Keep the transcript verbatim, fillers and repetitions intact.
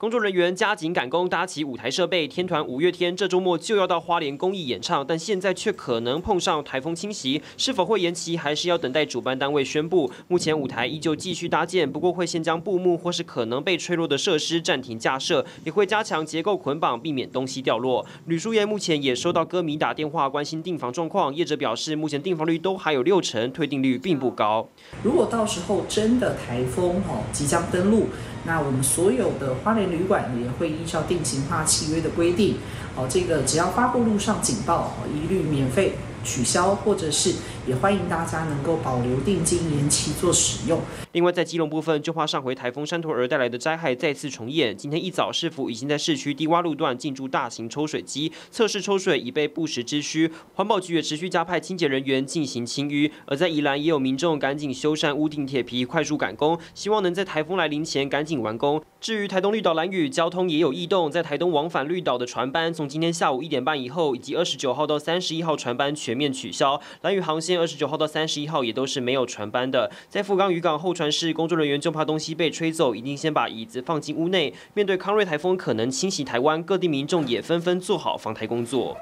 工作人员加紧赶工，搭起舞台设备。天团五月天这周末就要到花莲公益演唱，但现在却可能碰上台风侵袭，是否会延期，还是要等待主办单位宣布。目前舞台依旧继续搭建，不过会先将布幕或是可能被吹落的设施暂停架设，也会加强结构捆绑，避免东西掉落。吕淑妍目前也收到歌迷打电话关心订房状况，业者表示目前订房率都还有六成，退订率并不高。如果到时候真的台风哦即将登陆，那我们所有的花莲旅馆也会依照定型化契约的规定，哦，这个只要发布路上警报，哦，一律免费取消，或者是也欢迎大家能够保留定金延期做使用。另外，在基隆部分，就怕上回台风山陀儿带来的灾害再次重演。今天一早，市府已经在市区低洼路段进驻大型抽水机，测试抽水以备不时之需。环保局也持续加派清洁人员进行清淤。而在宜兰，也有民众赶紧修缮屋顶铁皮，快速赶工，希望能在台风来临前赶紧完工。至于台东绿岛兰屿，交通也有异动，在台东往返绿岛的船班，从今天下午一点半以后，以及二十九号到三十一号船班全。全面取消，兰屿航线二十九号到三十一号也都是没有船班的。在富冈渔港候船室，工作人员就怕东西被吹走，一定先把椅子放进屋内。面对康瑞台风可能侵袭台湾，各地民众也纷纷做好防台工作。